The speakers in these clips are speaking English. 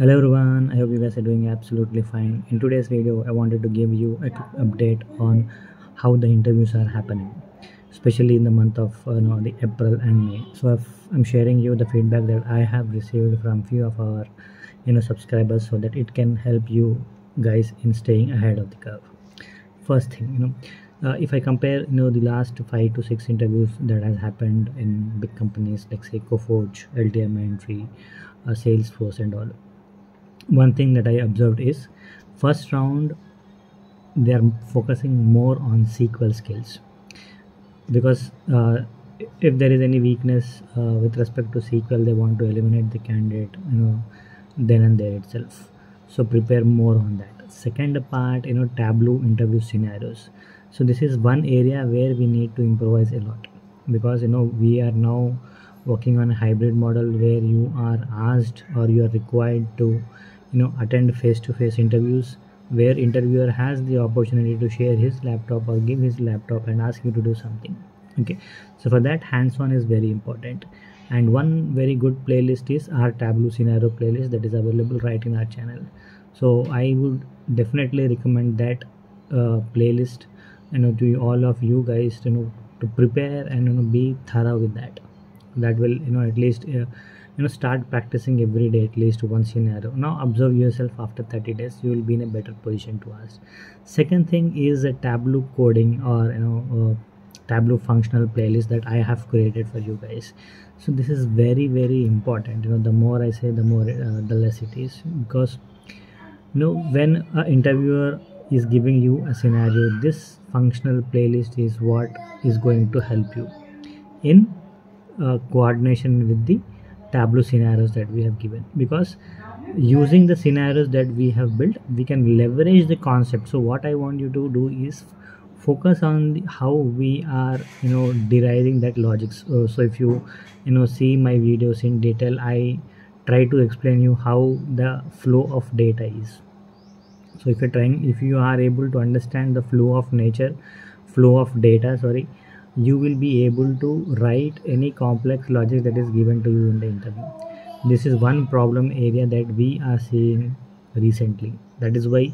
Hello everyone, I hope you guys are doing absolutely fine. In today's video, I wanted to give you a quick update on how the interviews are happening, especially in the month of the April and May. So I'm sharing you the feedback that I have received from few of our subscribers, so that it can help you guys in staying ahead of the curve. First thing, if I compare the last 5 to 6 interviews that has happened in big companies like say CoForge, LTM entry, Salesforce and all. One thing that I observed is first round they are focusing more on SQL skills, because if there is any weakness with respect to SQL, they want to eliminate the candidate then and there itself. So prepare more on that. Second part, Tableau interview scenarios. So this is one area where we need to improvise a lot, because we are now working on a hybrid model where you are asked or you are required to attend face-to-face interviews, where interviewer has the opportunity to share his laptop or give his laptop and ask you to do something. Okay, so for that, hands-on is very important. And one very good playlist is our Tableau scenario playlist that is available right in our channel. So I would definitely recommend that playlist to all of you guys to prepare and be thorough with that. That will at least start practicing every day at least one scenario. Now observe yourself after 30 days, you will be in a better position to ask. Second thing is a Tableau coding or Tableau functional playlist that I have created for you guys. So this is very, very important. The more I say, the more the less it is, because when an interviewer is giving you a scenario, this functional playlist is what is going to help you in coordination with the Tableau scenarios that we have given, because using the scenarios that we have built, we can leverage the concept. So what I want you to do is focus on how we are deriving that logic. So if you see my videos in detail, I try to explain you how the flow of data is. So if you are able to understand the flow of data, you will be able to write any complex logic that is given to you in the interview. This is one problem area that we are seeing recently. That is why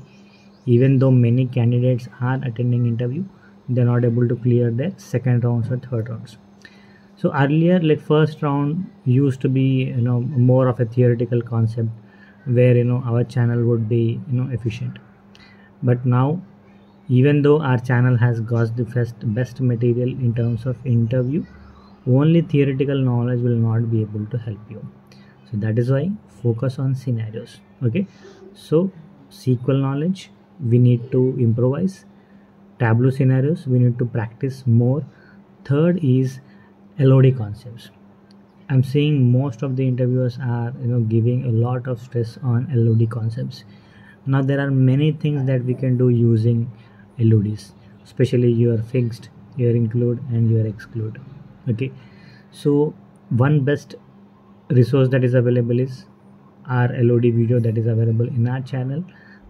even though many candidates are attending interview, they are not able to clear their second rounds or third rounds. So earlier, like first round used to be more of a theoretical concept where our channel would be efficient, but now even though our channel has got the best material in terms of interview, only theoretical knowledge will not be able to help you. So that is why focus on scenarios. Okay, so SQL knowledge we need to improvise, Tableau scenarios we need to practice more. Third is LOD concepts. I'm seeing most of the interviewers are giving a lot of stress on LOD concepts. Now there are many things that we can do using LODs, especially your fixed, your include and your exclude. Okay, so one best resource that is available is our LOD video that is available in our channel.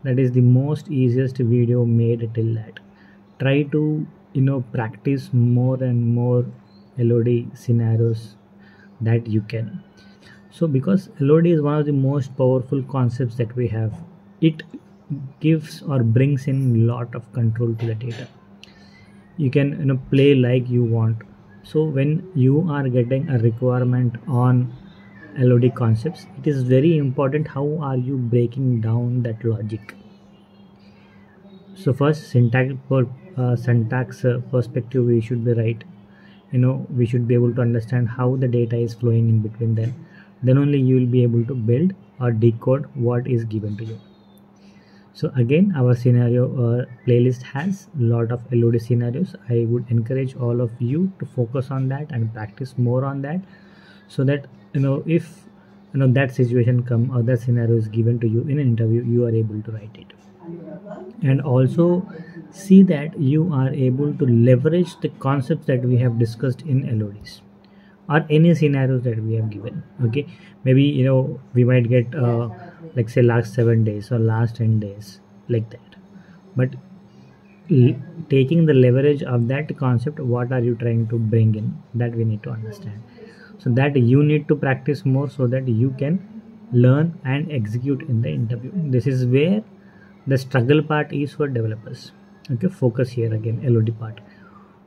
That is the most easiest video made till that. Try to practice more and more LOD scenarios that you can. So because LOD is one of the most powerful concepts that we have, it gives or brings in lot of control to the data. You can play like you want. So when you are getting a requirement on LOD concepts, it is very important how are you breaking down that logic. So first, syntax perspective we should be right. We should be able to understand how the data is flowing in between them. Then only you will be able to build or decode what is given to you. So again, our scenario playlist has a lot of LOD scenarios. I would encourage all of you to focus on that and practice more on that, so that if that situation come or that scenario is given to you in an interview, you are able to write it. And also see that you are able to leverage the concepts that we have discussed in LODs or any scenarios that we have given. Okay, maybe we might get like say last 7 days or last 10 days like that, but taking the leverage of that concept, what are you trying to bring in, that we need to understand. So that you need to practice more so that you can learn and execute in the interview. This is where the struggle part is for developers. Okay, focus here again, LOD part.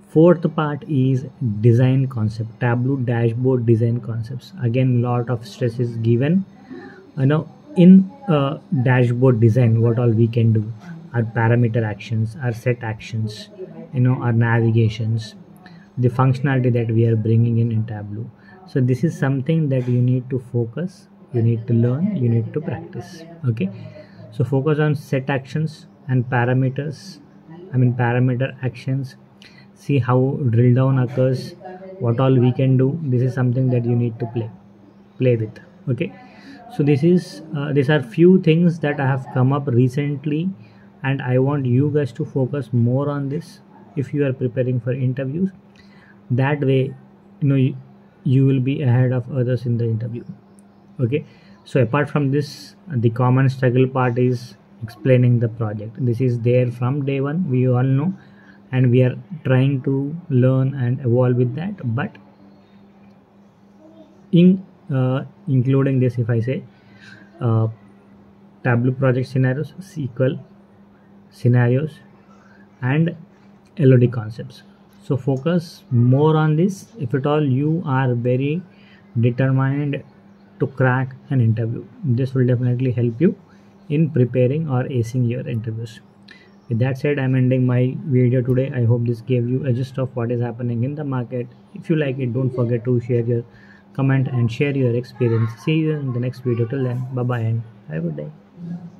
Fourth part is design concept, Tableau dashboard design concepts. Again, lot of stress is given. Now in dashboard design, what all we can do, our parameter actions, our set actions, our navigations, the functionality that we are bringing in Tableau. So this is something that you need to focus, you need to learn, you need to practice. Okay, so focus on set actions and parameters, parameter actions. See how drill down occurs, what all we can do. This is something that you need to play with. Okay, so this is these are few things that I have come up recently, and I want you guys to focus more on this if you are preparing for interviews. That way you will be ahead of others in the interview. Okay, so apart from this, the common struggle part is explaining the project. This is there from day one, we all know, and we are trying to learn and evolve with that. But in including this, if I say Tableau project scenarios, SQL scenarios, and LOD concepts. So focus more on this if at all you are very determined to crack an interview. This will definitely help you in preparing or acing your interviews. With that said, I'm ending my video today. I hope this gave you a gist of what is happening in the market. If you like it, don't forget to share your comment and share your experience. See you in the next video. Till then, bye bye and have a good day.